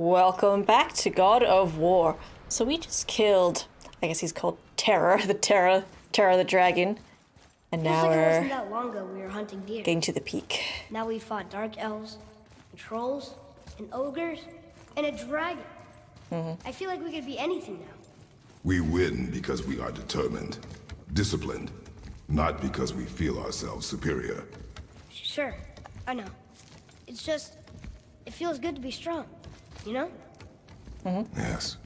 Welcome back to God of War. So we just killed, I guess he's called Terror, Terror the dragon. And now like it wasn't that long ago we were hunting deer. Getting to the peak. Now we fought dark elves, and trolls, and ogres, and a dragon. Mm-hmm. I feel like we could be anything now. We win because we are determined, disciplined, not because we feel ourselves superior. Sure, I know. It's just, it feels good to be strong, you know? Mm-hmm. Yes,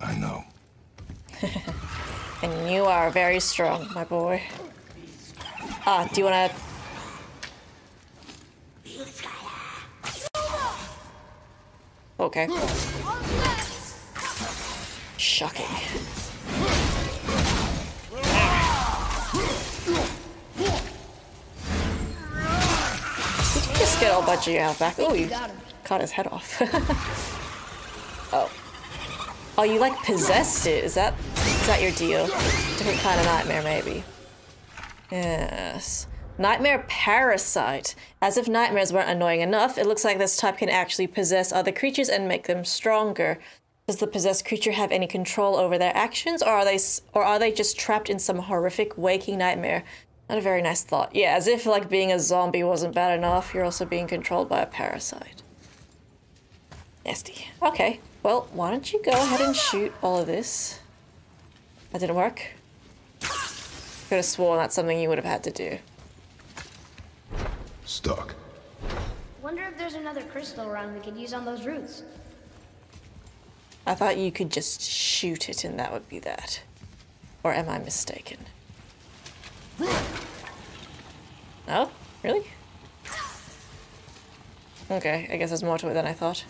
I know. And you are very strong, my boy. Ah, do you wanna... Okay. Shocking. Did you just get all budgie out back? Oh, you cut his head off. Oh. Oh, you like possessed it. Is that your deal? Different kind of nightmare, maybe. Yes. Nightmare parasite. As if nightmares weren't annoying enough, it looks like this type can actually possess other creatures and make them stronger. Does the possessed creature have any control over their actions, or are they just trapped in some horrific waking nightmare? Not a very nice thought. Yeah, as if like being a zombie wasn't bad enough, you're also being controlled by a parasite. Nasty. Okay. Well, why don't you go ahead and shoot all of this? That didn't work. Could have sworn that's something you would have had to do. Stuck. Wonder if there's another crystal around we could use on those roots. I thought you could just shoot it and that would be that. Or am I mistaken? No? Really? Okay, I guess there's more to it than I thought.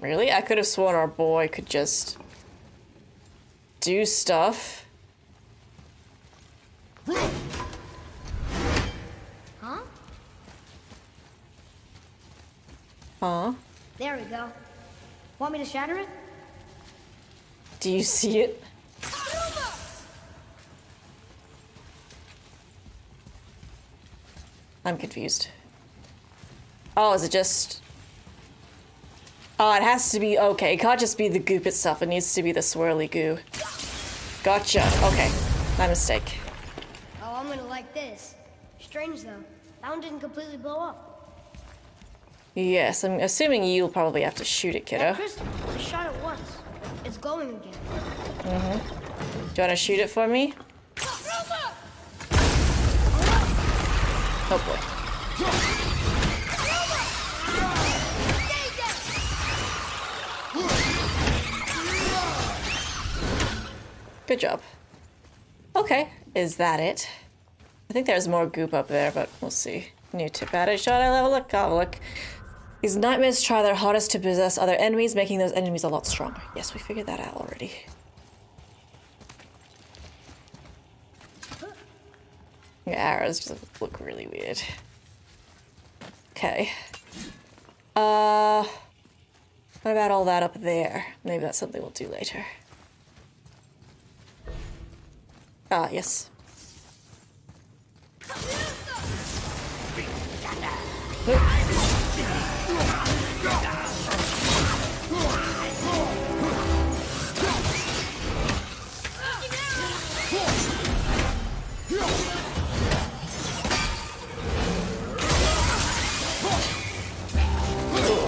Really? I could have sworn our boy could just do stuff. Huh? Huh? There we go. Want me to shatter it? Do you see it? I'm confused. Oh, is it just... Oh, it has to be... Okay, it can't just be the goop itself. It needs to be the swirly goo. Gotcha. Okay. My mistake. Oh, I'm gonna like this. Strange, though. That one didn't completely blow up. Yes, I'm assuming you'll probably have to shoot it, kiddo. That crystal, I shot it once. It's glowing again. Mm-hmm. Do you want to shoot it for me? Oh boy. Good job. Okay, is that it? I think there's more goop up there, but we'll see. New tip added. Shall I have a look? Have a look. These nightmares try their hardest to possess other enemies, making those enemies a lot stronger. Yes, we figured that out already. Your arrows just look really weird. Okay. What about all that up there? Maybe that's something we'll do later. Ah, yes.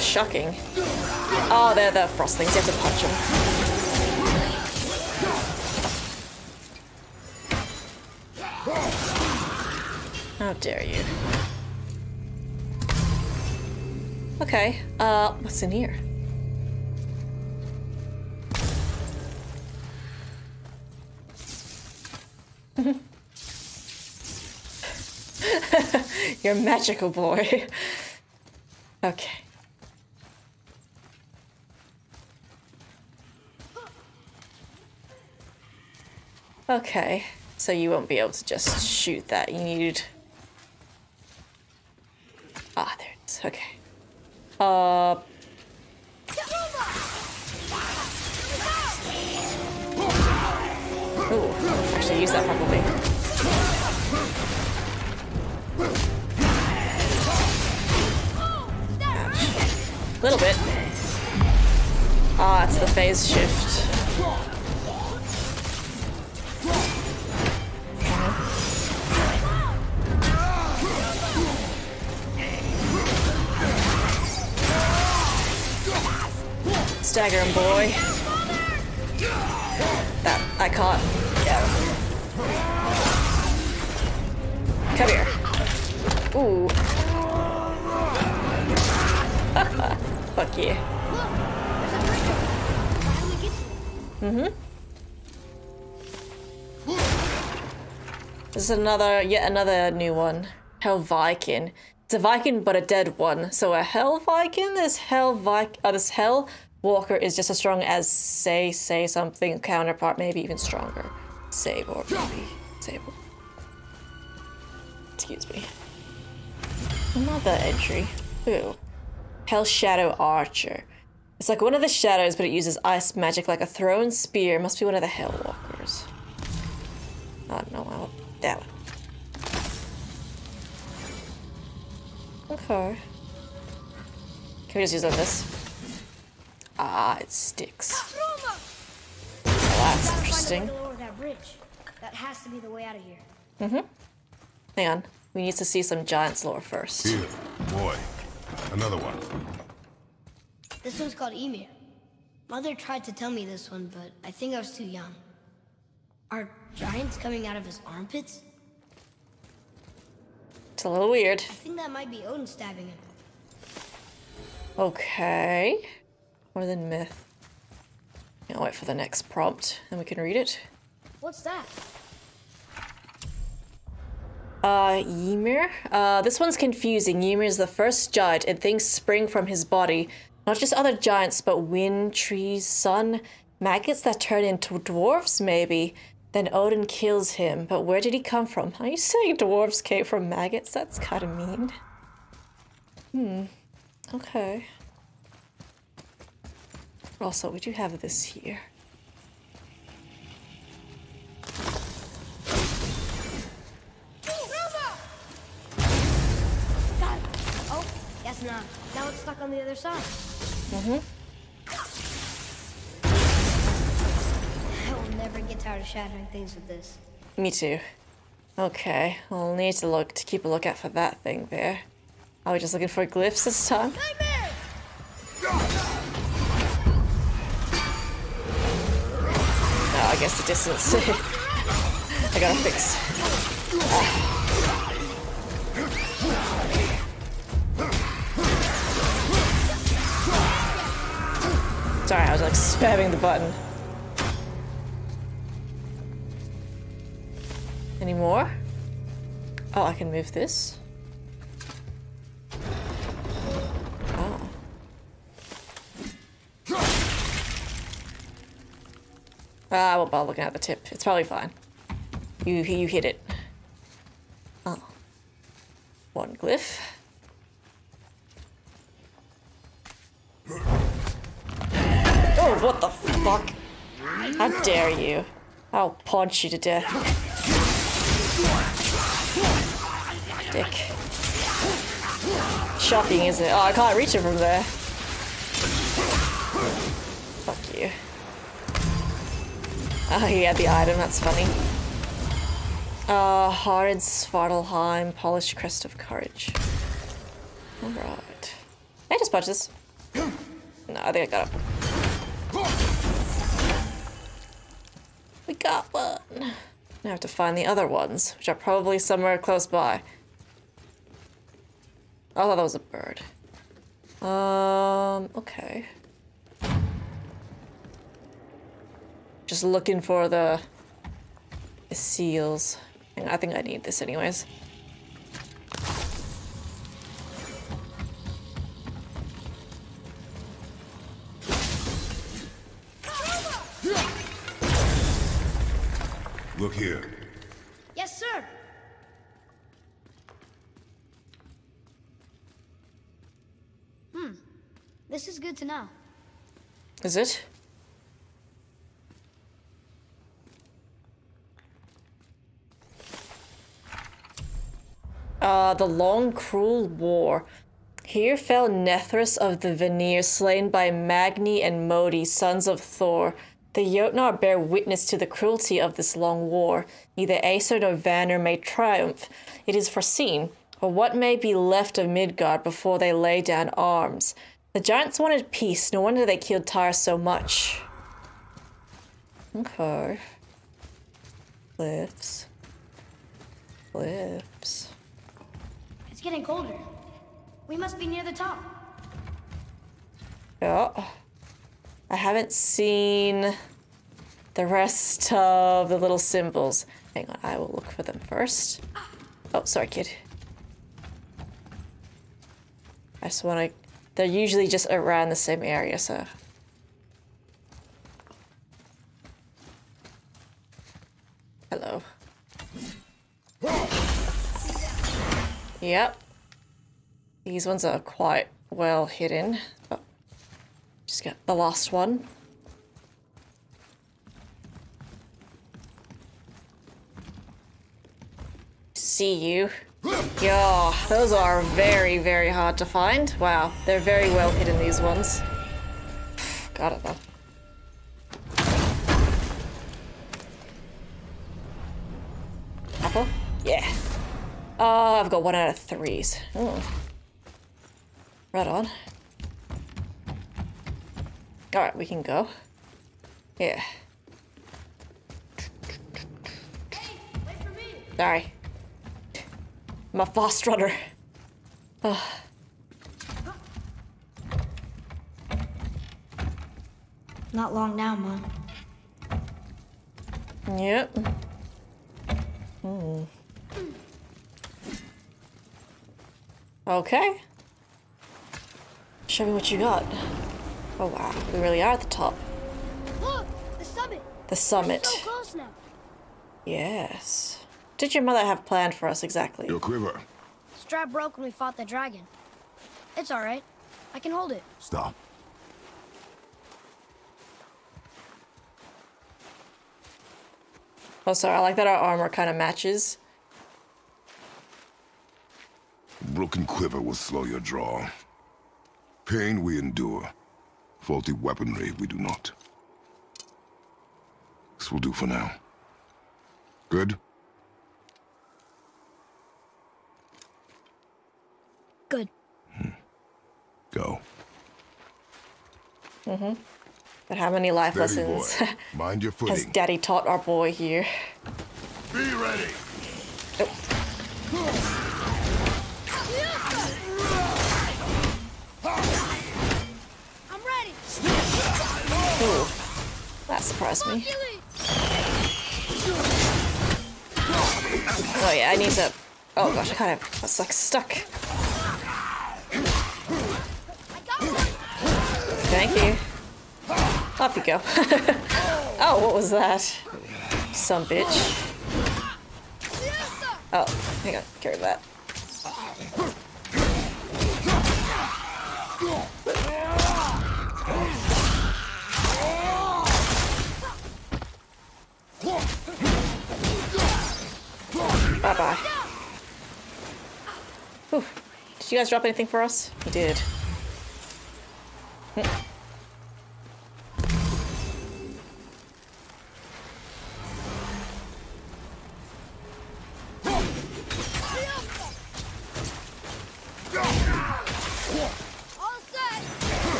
Shocking. Oh, they're the frost things. You have to punch them. How dare you. Okay, what's in here? You're magical, boy. Okay. Okay, so you won't be able to just shoot that. You need... Ah, there it is. Okay. Ooh, actually use that probably. phase shift. Stagger him, boy. That I caught. Yeah. Come here. Ooh. Fuck yeah. Mm-hmm. This is yet another new one. Hellviking. It's a Viking, but a dead one. So a Hellviking? This Hellwalker is just as strong as say something counterpart, maybe even stronger. Sabor, maybe. Sabor. Excuse me. Another entry. Ooh. Hell Shadow Archer. It's like one of the shadows, but it uses ice magic like a thrown spear. It must be one of the Hellwalkers. Oh no, I want that one. Okay. Can we just use on this? Ah, it sticks. Well, that's interesting. That has to be the way out of here. Mm-hmm. Hang on. We need to see some giant's lore first. Here, boy. Another one. This one's called Ymir. Mother tried to tell me this one, but I think I was too young. Are giants coming out of his armpits? It's a little weird. I think that might be Odin stabbing him. Okay. More than myth. I'll wait for the next prompt, and we can read it. What's that? Ymir? This one's confusing. Ymir is the first giant, and things spring from his body. Not just other giants, but wind, trees, sun, maggots that turn into dwarves, maybe. Then Odin kills him, but where did he come from? Are you saying dwarves came from maggots? That's kind of mean. Okay. Also, we do have this here. Now it's stuck on the other side. Mm-hmm. I will never get tired of shattering things with this. Me too. Okay, I'll need to keep a lookout for that thing there. Are we just looking for glyphs this time? Nightmare! Oh, I guess the distance. I gotta fix. Oh. Sorry, I was like spamming the button. Any more? Oh, I can move this. Oh. I won't bother looking at the tip. It's probably fine. You hit it. Oh. One glyph. Oh, what the fuck? How dare you? I'll punch you to death. Dick. Shocking, isn't it? Oh, I can't reach it from there. Fuck you. Oh, yeah, the item, that's funny. Hard Svartalheim, Polished Crest of Courage. Alright. Can I just punch this? No, I think I got it. We got one. Now I have to find the other ones, which are probably somewhere close by. I thought that was a bird. Okay. Just looking for the seals. I think I need this anyways. Look here. Yes, sir. This is good to know. Is it? The Long Cruel War. Here fell Nethrys of the Vanir, slain by Magni and Modi, sons of Thor. The Jotnar bear witness to the cruelty of this long war. Neither Aesir nor Vanner may triumph. It is foreseen, or what may be left of Midgard before they lay down arms. The giants wanted peace, no wonder they killed Tyr so much. Okay. Cliffs. Cliffs. It's getting colder. We must be near the top. Yeah. I haven't seen the rest of the little symbols. Hang on, I will look for them first. Oh, sorry, kid. I just want to... They're usually just around the same area, so... Hello. Yep. These ones are quite well hidden. Oh. Just got the last one. See you. Yeah, those are very, very hard to find. Wow, they're very well hidden, these ones. Got it, though. Apple? Yeah. Oh, I've got 1 out of 3s. Ooh. Right on. Alright, we can go. Yeah. Hey, wait for me. Sorry. I'm a fast runner. Oh. Not long now, Mom. Yep. Mm. Okay. Show me what you got. Oh wow, we really are at the top. Look, the summit. The summit. We're so close now. Yes. Did your mother have planned for us exactly? Your quiver. Strap broke when we fought the dragon. It's all right. I can hold it. Stop. Oh, sorry. I like that our armor kind of matches. Broken quiver will slow your draw. Pain we endure. Faulty weaponry we do not. This will do for now. Good? Good. Hmm. Go. Mm-hmm. But how many life lessons Mind your footing. Has Daddy taught our boy here? Be ready. Oh. I'm ready. Ooh. That surprised me. Oh yeah, I need to. Oh gosh, I kind of was like stuck. Thank you. Off you go. Oh, what was that? Some bitch. Oh, hang on, carry that. Bye-bye. Did you guys drop anything for us? You did.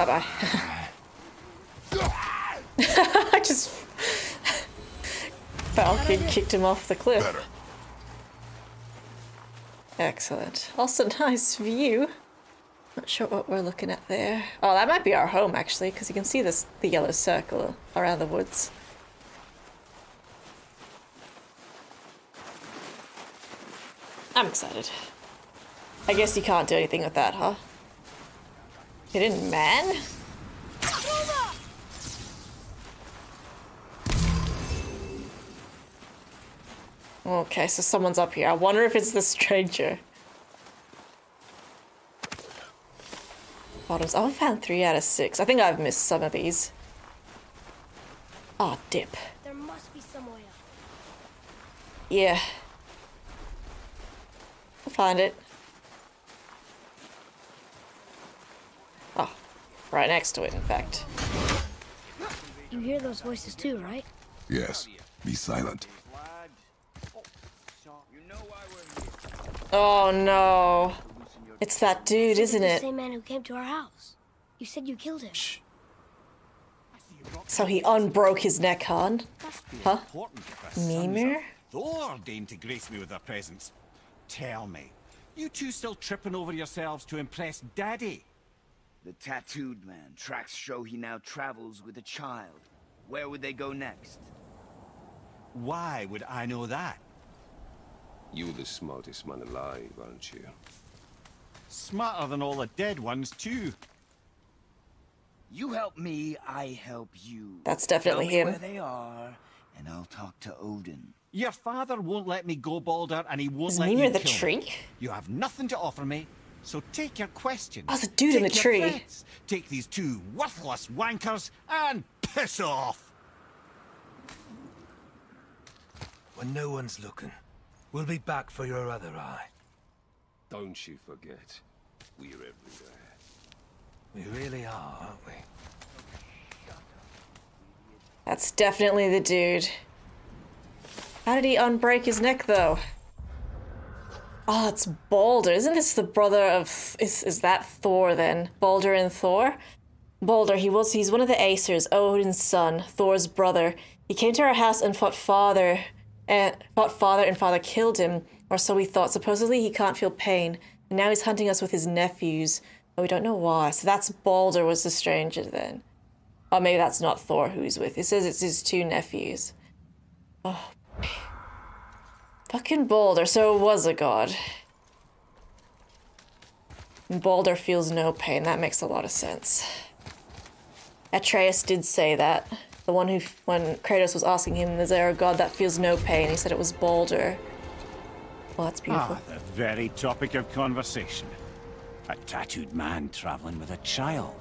Bye-bye. I just... Falcon kicked him off the cliff. Better. Excellent. Also, nice view. Not sure what we're looking at there. Oh, that might be our home, actually, because you can see this, the yellow circle around the woods. I'm excited. I guess you can't do anything with that, huh? Hidden man? Okay, so someone's up here. I wonder if it's the stranger. Bottoms. Oh, I found 3 out of 6. I think I've missed some of these. Ah, oh, dip. There must be some way up. Yeah. I'll find it. Oh, right next to it, in fact. You hear those voices too, right? Yes. Be silent. Oh no. It's that dude, isn't it? The same man who came to our house. You said you killed him. Shh. So he unbroke his neck, hon. Huh? Mimir? Thor deigned to grace me with her presence. Tell me, you two still tripping over yourselves to impress Daddy? The tattooed man. Tracks show he now travels with a child. Where would they go next? Why would I know that? You're the smartest man alive, aren't you? Smarter than all the dead ones, too. You help me, I help you. That's definitely him. Tell me where they are, and I'll talk to Odin. Your father won't let me go, Baldur, and he won't let you kill me. Is Mimir the tree? You have nothing to offer me, so take your questions. Oh, the dude in the tree. Threats. Take these two worthless wankers and piss off. When no one's looking, we'll be back for your other eye. Don't you forget, we're everywhere. We really are, aren't we? That's definitely the dude. How did he unbreak his neck, though? Oh, it's Baldur. Isn't this the brother of... Is that Thor, then? Baldur and Thor? Baldur, he's one of the Aesirs, Odin's son, Thor's brother. He came to our house and fought father and father killed him, or so we thought. Supposedly he can't feel pain, and now he's hunting us with his nephews. We don't know why. So that's Baldur was the stranger then. Or maybe that's not Thor who he's with. It says it's his two nephews. Oh. Fucking Baldur. So it was a god. And Baldur feels no pain. That makes a lot of sense. Atreus did say that. The one who, when Kratos was asking him, is there a god that feels no pain? He said it was Baldur. Well, that's beautiful. Ah, the very topic of conversation. A tattooed man traveling with a child.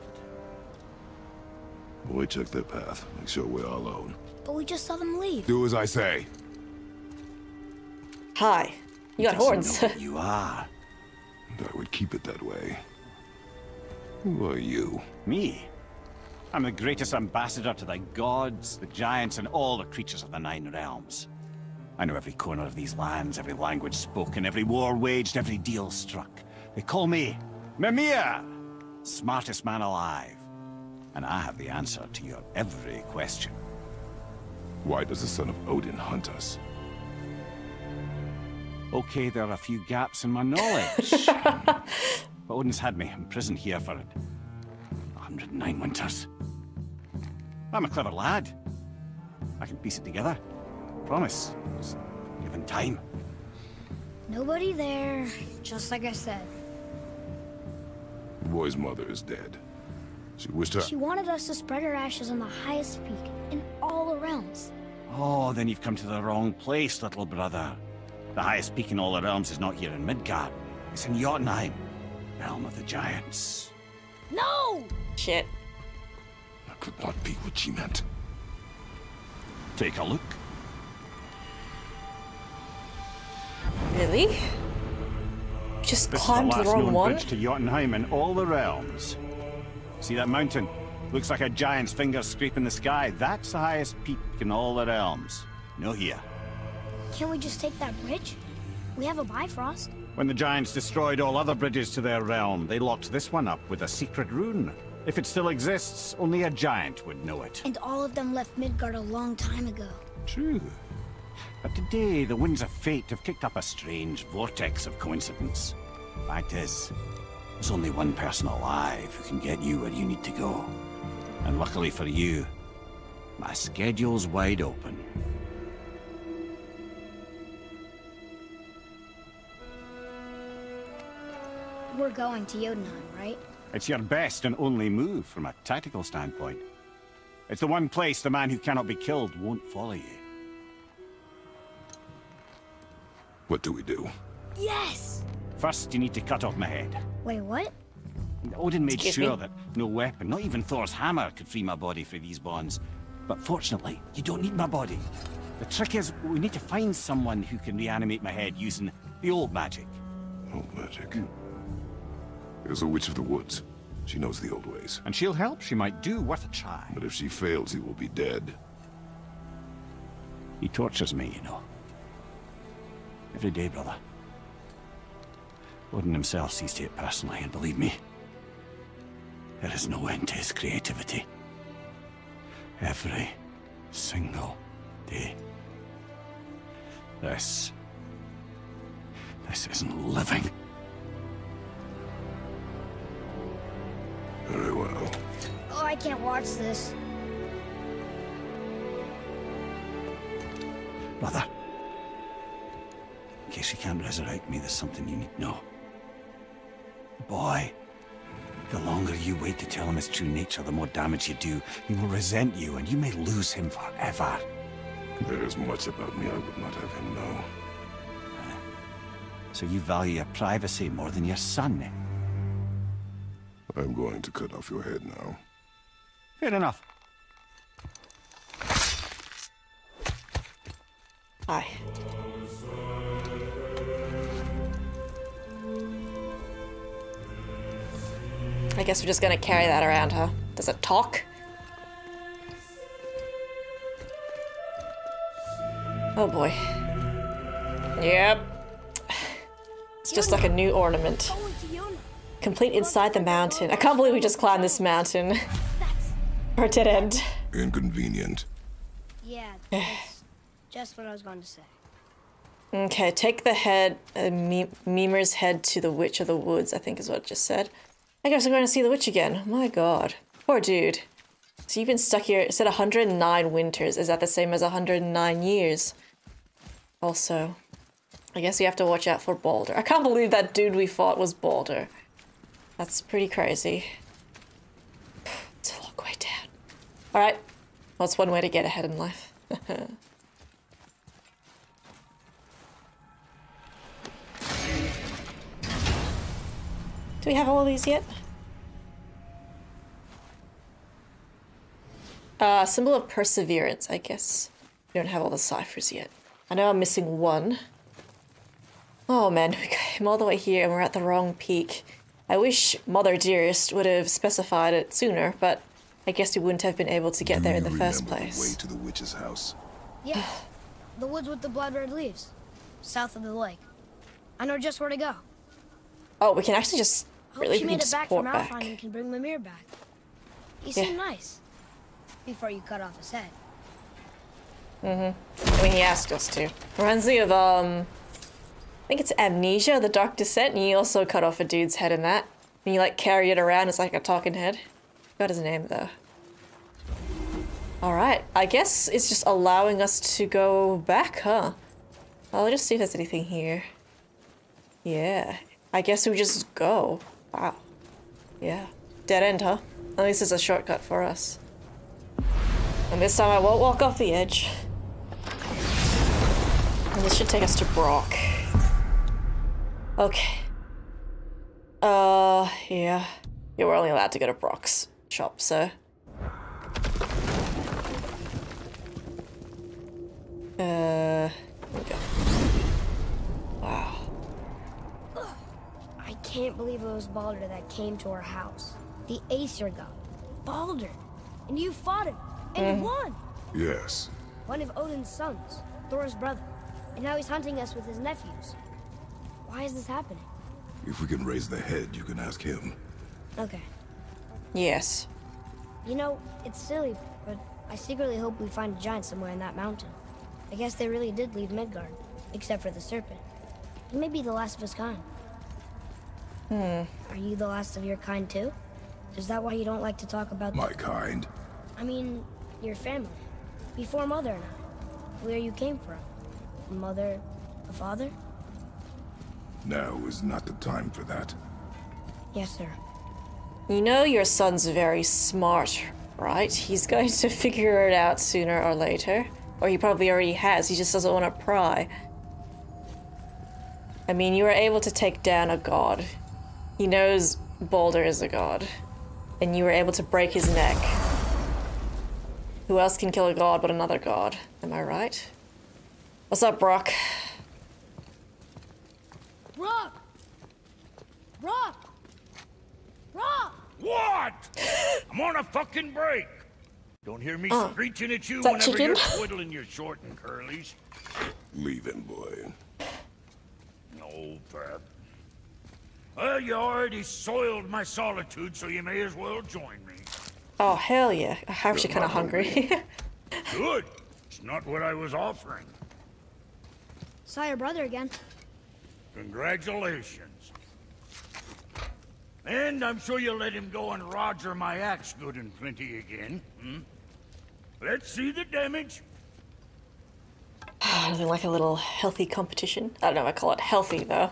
Well, we took their path. Make sure we're all alone. But we just saw them leave. Do as I say. Hi. You got horns. You are. I would keep it that way. Who are you? Me? I'm the greatest ambassador to the gods, the giants, and all the creatures of the Nine Realms. I know every corner of these lands, every language spoken, every war waged, every deal struck. They call me... Mimir! Smartest man alive. And I have the answer to your every question. Why does the son of Odin hunt us? Okay, there are a few gaps in my knowledge. But Odin's had me imprisoned here for 109 winters. I'm a clever lad. I can piece it together. Promise. Just given time. Nobody there, just like I said. The boy's mother is dead. She wished her... She wanted us to spread her ashes on the highest peak in all the realms. Oh, then you've come to the wrong place, little brother. The highest peak in all the realms is not here in Midgard. It's in Jotunheim, realm of the giants. No! Shit. That could not be what she meant. Take a look. Really? Just climbed the wrong one? This is the last known bridge to Jotunheim in all the realms. See that mountain? Looks like a giant's finger scraping the sky. That's the highest peak in all the realms. No here. Can't we just take that bridge? We have a Bifrost. When the giants destroyed all other bridges to their realm, they locked this one up with a secret rune. If it still exists, only a giant would know it. And all of them left Midgard a long time ago. True. But today, the winds of fate have kicked up a strange vortex of coincidence. Fact is, there's only one person alive who can get you where you need to go. And luckily for you, my schedule's wide open. We're going to Jotunheim, right? It's your best and only move from a tactical standpoint. It's the one place the man who cannot be killed won't follow you. What do we do? Yes! First, you need to cut off my head. Wait, what? Odin made sure that no weapon, not even Thor's hammer, could free my body from these bonds. But fortunately, you don't need my body. The trick is, we need to find someone who can reanimate my head using the old magic. Old magic? Mm. There's a witch of the woods. She knows the old ways. And she'll help. She might do worth a try. But if she fails, he will be dead. He tortures me, you know. Every day, brother. Odin himself sees to it personally, and believe me, there is no end to his creativity. Every single day. This isn't living. Very well. Oh, I can't watch this. Brother, in case you can't resurrect me, there's something you need to know. The boy, the longer you wait to tell him his true nature, the more damage you do. He will resent you, and you may lose him forever. There is much about me I would not have him know. So you value your privacy more than your son? I'm going to cut off your head now. Fair enough. Aye. I guess we're just gonna carry that around, huh? Does it talk? Oh boy. Yep. It's just like a new ornament. Complete inside the mountain. I can't believe we just climbed this mountain. Or a dead end. Inconvenient. Yeah. Just what I was going to say. Okay, take the head, Mimir's head to the Witch of the Woods, I think is what it just said. I guess I'm going to see the witch again. My god. Poor dude. So you've been stuck here. It said 109 winters. Is that the same as 109 years? Also, I guess we have to watch out for Baldur. I can't believe that dude we fought was Baldur. That's pretty crazy. It's a long way down. Alright. Well, it's one way to get ahead in life. Do we have all these yet? Symbol of perseverance, I guess. We don't have all the ciphers yet. I know I'm missing one. Oh man, we came all the way here and we're at the wrong peak. I wish Mother Dearest would have specified it sooner, but I guess we wouldn't have been able to get there in the first place. Do you remember the way to the witch's house? Yeah, the woods with the blood red leaves, south of the lake. I know just where to go. Oh, we can actually just really teleport back. And can bring Mimir back. He seemed nice before you cut off his head. Mm-hmm. When he asked us to. Reminds me of I think it's Amnesia, The Dark Descent, and you also cut off a dude's head in that. And you like carry it around, it's like a talking head. Got his name though. All right, I guess it's just allowing us to go back, huh? I'll just see if there's anything here. Yeah. I guess we just go. Wow. Yeah. Dead end, huh? At least it's a shortcut for us. And this time I won't walk off the edge. And this should take us to Brock. Okay. Yeah. Yeah, we're only allowed to go to Brock's shop, so. Here we go. Wow. I can't believe it was Baldur that came to our house. The Aesir god. Baldur. And you fought him. And won. Yes. One of Odin's sons. Thor's brother. And now he's hunting us with his nephews. Why is this happening? If we can raise the head, you can ask him. Okay. Yes. You know, it's silly, but I secretly hope we find a giant somewhere in that mountain. I guess they really did leave Midgard. Except for the serpent. He may be the last of his kind. Hmm. Are you the last of your kind too? Is that why you don't like to talk about my kind? I mean, your family. Before Mother and I. Where you came from. A mother, a father? Now is not the time for that. Yes, sir. You know your son's very smart, right? He's going to figure it out sooner or later. Or he probably already has, he just doesn't want to pry. I mean, you were able to take down a god. He knows Baldur is a god, and you were able to break his neck. Who else can kill a god but another god? Am I right? What's up, Brock? Brock! Brock! Brock! What? I'm on a fucking break. Don't hear me screeching at you whenever you're twiddling your short and curlies. Leaving, boy. No, Pep. Well, you already soiled my solitude, so you may as well join me. Oh, hell yeah. I'm actually kind of hungry. Good. It's not what I was offering. Saw your brother again. Congratulations. And I'm sure you'll let him go and Roger my axe good and plenty again. Hmm? Let's see the damage. Nothing like a little healthy competition. I don't know, I call it healthy, though.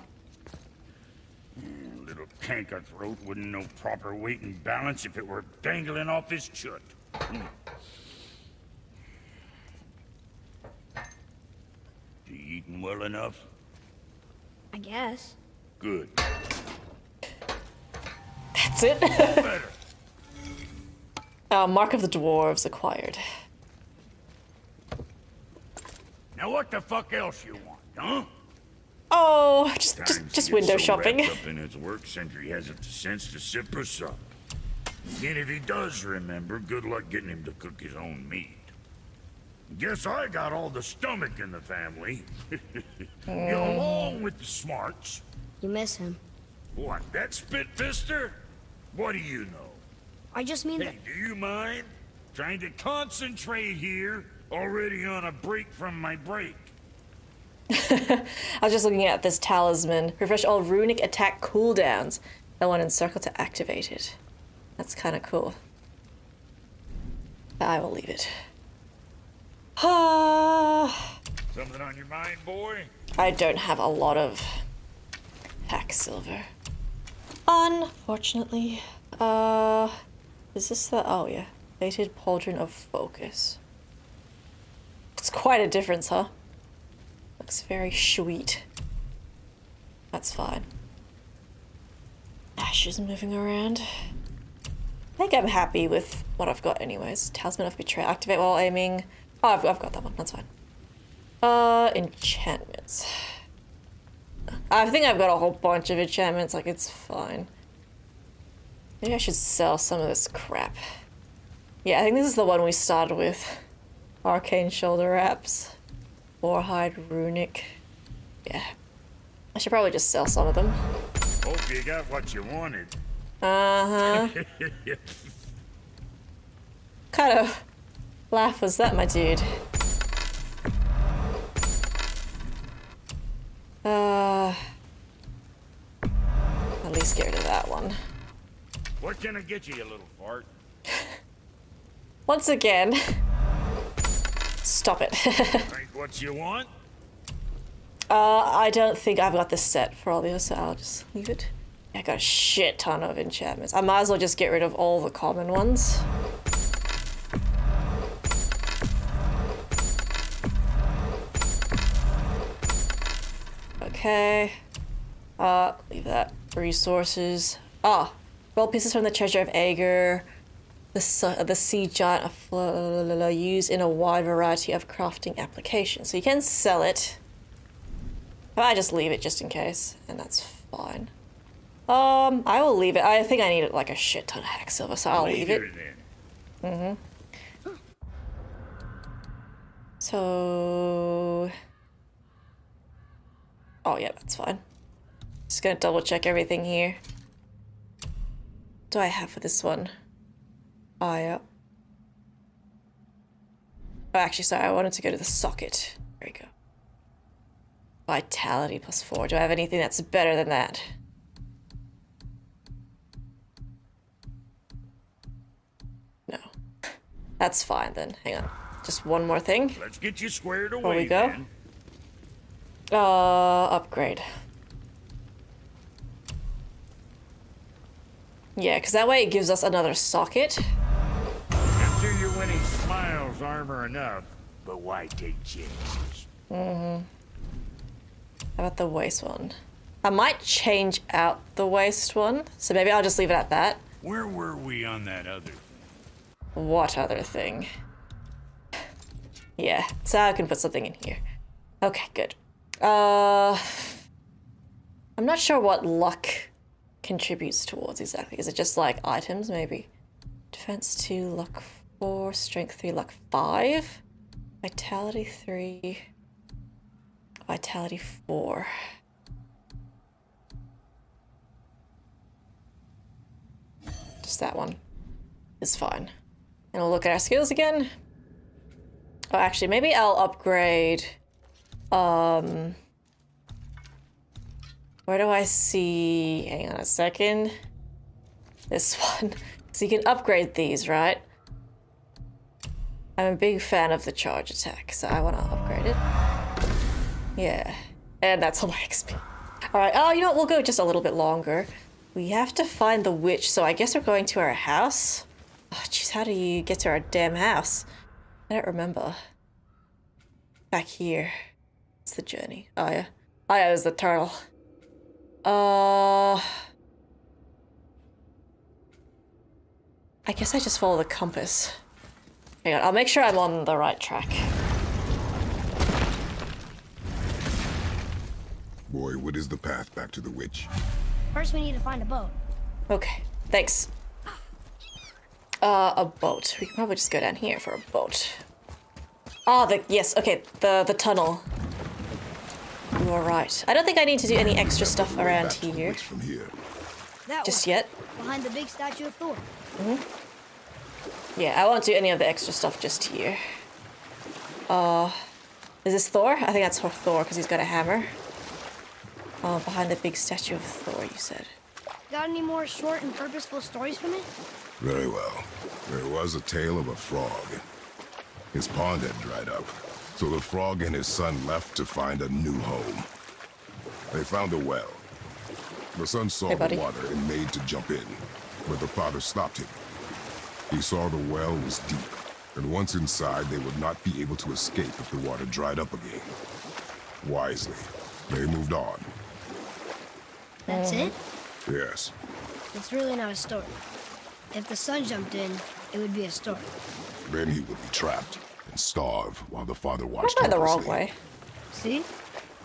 Little cankerthroat wouldn't know proper weight and balance if it were dangling off his chut. Hmm. You eating well enough? I guess. Good. That's it. Mark of the Dwarves acquired. Now what the fuck else you want, huh? Oh, just window shopping. Up in his work, Sentry hasn't the sense to sip us up. And if he does remember, good luck getting him to cook his own meat. Guess I got all the stomach in the family. You're along with the smarts. You miss him. What, that spit fister? What do you know? I just mean that. Hey, do you mind? Trying to concentrate here. Already on a break from my break. I was just looking at this talisman. Refresh all runic attack cooldowns. L1 and circle to activate it. That's kind of cool. I will leave it. Something on your mind, boy? I don't have a lot of hack silver, unfortunately. Is this the... oh yeah. Baited pauldron of focus. It's quite a difference, huh? Looks very sweet. That's fine. Ashes moving around. I think I'm happy with what I've got anyways. Talisman of Betrayal. Activate while aiming. Oh, I've got that one. That's fine. Enchantments. I think I've got a whole bunch of enchantments. Like, it's fine. Maybe I should sell some of this crap. Yeah, I think this is the one we started with. Arcane shoulder wraps, warhide, runic. Yeah, I should probably just sell some of them. Hope you got what you wanted. Kind of laugh was that, my dude? At least get rid of that one. What can I get you, you little fart? Once again. Stop it. Think what you want? I don't think I've got this set for all the others, so I'll just leave it. I got a shit ton of enchantments. I might as well just get rid of all the common ones. Okay. Leave that. Resources. Ah, gold pieces from the treasure of Agar. The sea giant of used in a wide variety of crafting applications. So you can sell it. But I just leave it just in case, and that's fine. I will leave it. I think I need like a shit ton of hack silver, so I'll leave it. Mm-hmm. So... oh yeah, that's fine. Just gonna double check everything here. What do I have for this one? Oh, yeah. Oh, actually, sorry, I wanted to go to the socket. There we go. Vitality +4. Do I have anything that's better than that? No. That's fine, then. Hang on. Just one more thing. Let's get you squared away, there we go. Man. Upgrade. Yeah, because that way it gives us another socket. Winning smiles, armor enough, but why take chances? Mm-hmm. How about the waist one? I might change out the waist one, so maybe I'll just leave it at that. Where were we on that other thing? What other thing? Yeah, so I can put something in here. Okay, good. I'm not sure what luck contributes towards exactly. Is it just like items, maybe? Defense 2, luck 4, strength 3, luck 5, vitality 3, vitality 4. Just that one is fine. And we'll look at our skills again. Oh, actually, maybe I'll upgrade. Where do I see? Hang on a second. This one. So you can upgrade these, right? I'm a big fan of the charge attack, so I want to upgrade it. Yeah. And that's all my XP. Alright, oh, you know what? We'll go just a little bit longer. We have to find the witch, so I guess we're going to our house. Oh, jeez, how do you get to our damn house? I don't remember. Back here. It's the journey. Oh, yeah. Oh, yeah, there's the turtle. I guess I just follow the compass. Hang on, I'll make sure I'm on the right track. Boy, what is the path back to the witch? First, we need to find a boat. Okay, thanks. A boat. We can probably just go down here for a boat. Ah, the, yes, okay, the tunnel. You are right. I don't think I need to do any extra stuff around here. From here. Just yet. Behind the big statue of Thor. Mm-hmm. Yeah, I won't do any of the extra stuff just here. Is this Thor? I think that's Thor because he's got a hammer. Oh, behind the big statue of Thor, you said. Got any more short and purposeful stories from it? Very well. There was a tale of a frog. His pond had dried up, so the frog and his son left to find a new home. They found a well. The son saw the water and made to jump in, but the father stopped him. He saw the well was deep, and once inside, they would not be able to escape if the water dried up again. Wisely, they moved on. That's it? Yes. It's really not a story. If the son jumped in, it would be a story. Then he would be trapped and starve while the father watched him. The wrong way. See?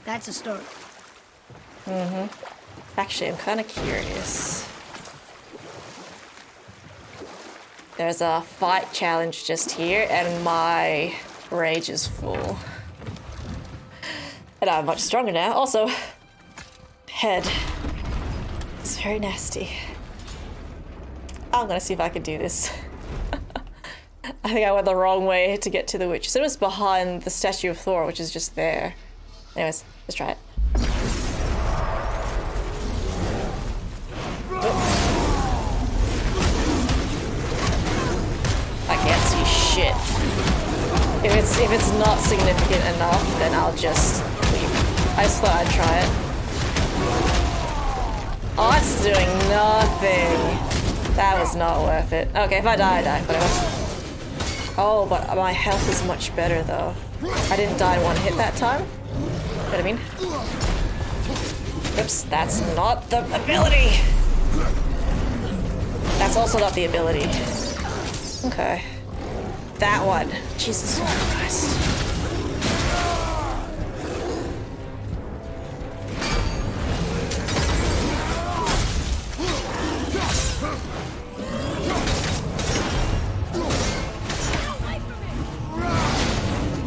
That's a story. Mm-hmm. Actually, I'm kind of curious. There's a fight challenge just here, and my rage is full. And I'm much stronger now. Also, head. It's very nasty. I'm gonna see if I can do this. I think I went the wrong way to get to the witch. So it was behind the statue of Thor, which is just there. Anyways, let's try it. Oh. I can't see shit. If it's not significant enough, then I'll just leave. I just thought I'd try it. Oh, it's doing nothing. That was not worth it. Okay, if I die, I die. Whatever. Oh, but my health is much better, though. I didn't die in one hit that time. What I mean? Oops, that's not the ability! That's also not the ability. Okay. That one. Jesus Christ.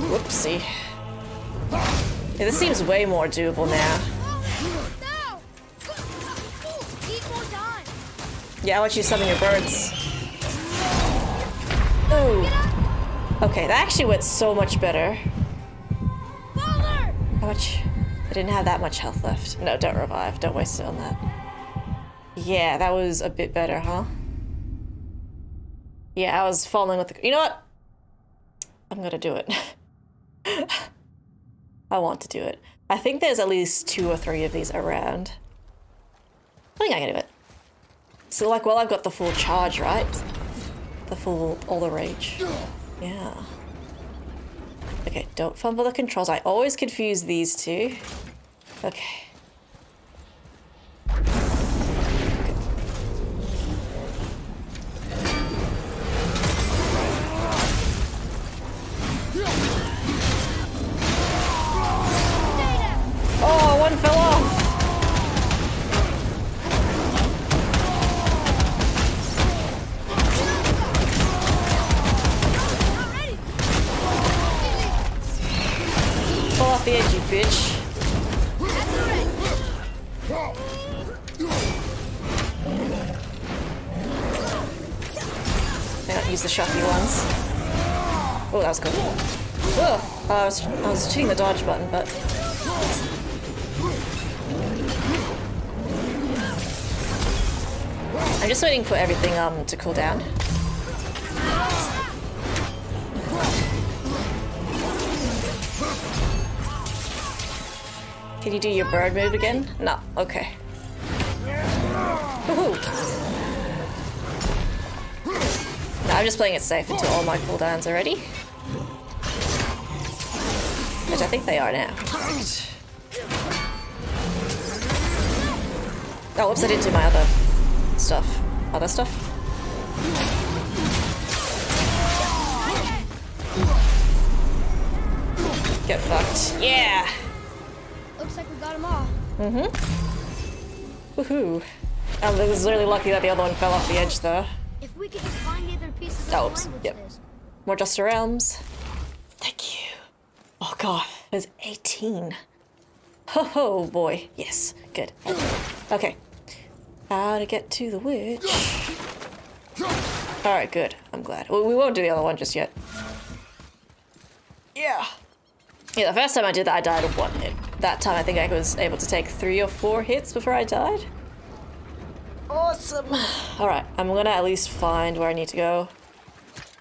Whoopsie. Yeah, this seems way more doable now. Yeah, I want you to summon your birds. Oh. Okay, that actually went so much better. How much? I didn't have that much health left. No, don't revive. Don't waste it on that. Yeah, that was a bit better, huh? Yeah, I was falling with the... You know what? I'm gonna do it. I want to do it. I think there's at least 2 or 3 of these around. I think I can do it. So like, well, I've got the full charge, right? The full, all the rage. Yeah. Okay, don't fumble the controls. I always confuse these two. Okay. Good. there, you bitch. They don't use the shuffy ones. Oh, that was good. Oh, I was hitting the dodge button, but... I'm just waiting for everything to cool down. Can you do your bird move again? No. Okay. Woohoo! No, I'm just playing it safe until all my cooldowns are ready. Which I think they are now. Perfect. Oh, whoops, I didn't do my other stuff. Other stuff? Get fucked. Yeah! Looks like we got them all. Mm-hmm. Woohoo. I was really lucky that the other one fell off the edge, though. If we could just find the other pieces of the language, yep. More Duster Realms. Thank you. Oh god, there's 18. Oh boy. Yes, good. Okay. How to get to the witch. Alright, good. I'm glad. Well, we won't do the other one just yet. Yeah. Yeah, the first time I did that, I died of one hit. That time I think I was able to take 3 or 4 hits before I died. Awesome! Alright, I'm gonna at least find where I need to go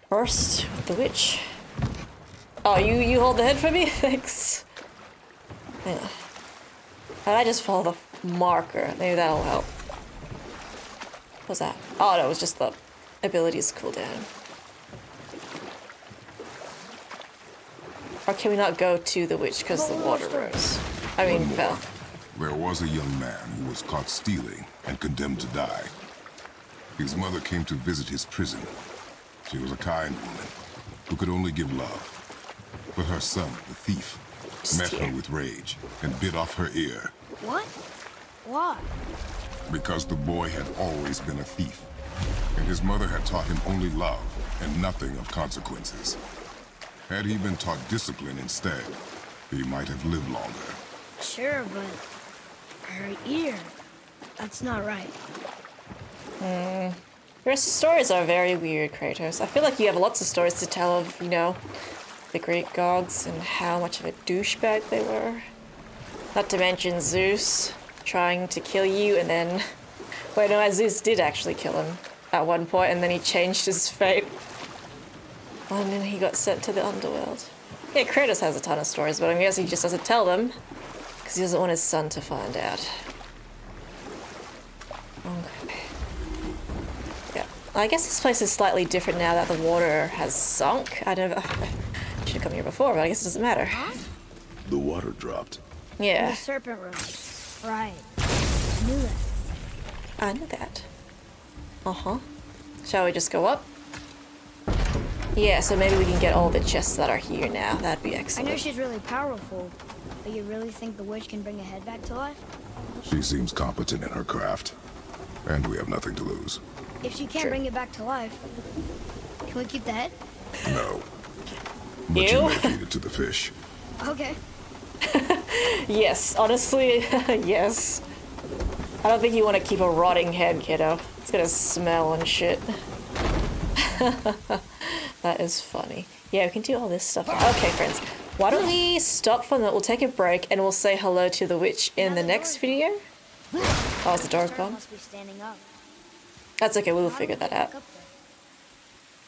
first with the witch. Oh, you hold the head for me? Thanks. Hang on. And I just follow the marker. Maybe that'll help. What was that? Oh no, it was just the abilities cooldown. Or can we not go to the witch because the water rose? I mean, fell. There was a young man who was caught stealing and condemned to die. His mother came to visit his prison. She was a kind woman who could only give love. But her son, the thief, met her with rage and bit off her ear. What? Why? Because the boy had always been a thief, and his mother had taught him only love and nothing of consequences. Had he been taught discipline instead, he might have lived longer. Sure, but her ear, that's not right. Your stories are very weird, Kratos. I feel like you have lots of stories to tell of, you know, the Greek gods and how much of a douchebag they were. Not to mention Zeus trying to kill you and then... Wait, no, Zeus did actually kill him at one point and then he changed his fate. And then he got sent to the underworld. Yeah, Kratos has a ton of stories, but I'm guessing he just doesn't tell them because he doesn't want his son to find out. Okay. Yeah, I guess this place is slightly different now that the water has sunk. I don't know. I should have come here before, but I guess it doesn't matter. The water dropped. Yeah. The serpent rose. Right. I knew that. I knew that. Uh-huh. Shall we just go up? Yeah, so maybe we can get all the chests that are here now. That'd be excellent. I know she's really powerful, but you really think the witch can bring her head back to life? She seems competent in her craft, and we have nothing to lose. If she can't bring it back to life, can we keep the head? No. But you may feed it to the fish. Okay. Yes, honestly, yes. I don't think you want to keep a rotting head, kiddo. It's gonna smell and shit. That is funny. Yeah, we can do all this stuff. Okay, friends. Why don't we stop from that? We'll take a break and we'll say hello to the witch in the next video. Oh, is the door gone? That's okay, we'll figure that out.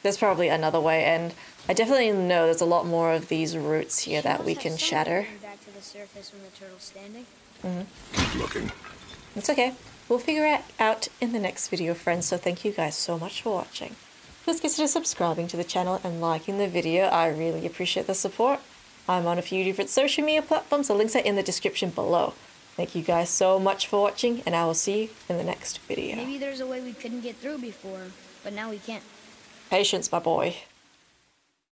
There's probably another way, and I definitely know there's a lot more of these roots here that we can shatter. Keep looking. It's okay. We'll figure it out in the next video, friends, so thank you guys so much for watching. Please consider subscribing to the channel and liking the video. I really appreciate the support. I'm on a few different social media platforms. The links are in the description below. Thank you guys so much for watching, and I will see you in the next video. Maybe there's a way we couldn't get through before, but now we can. Patience, my boy.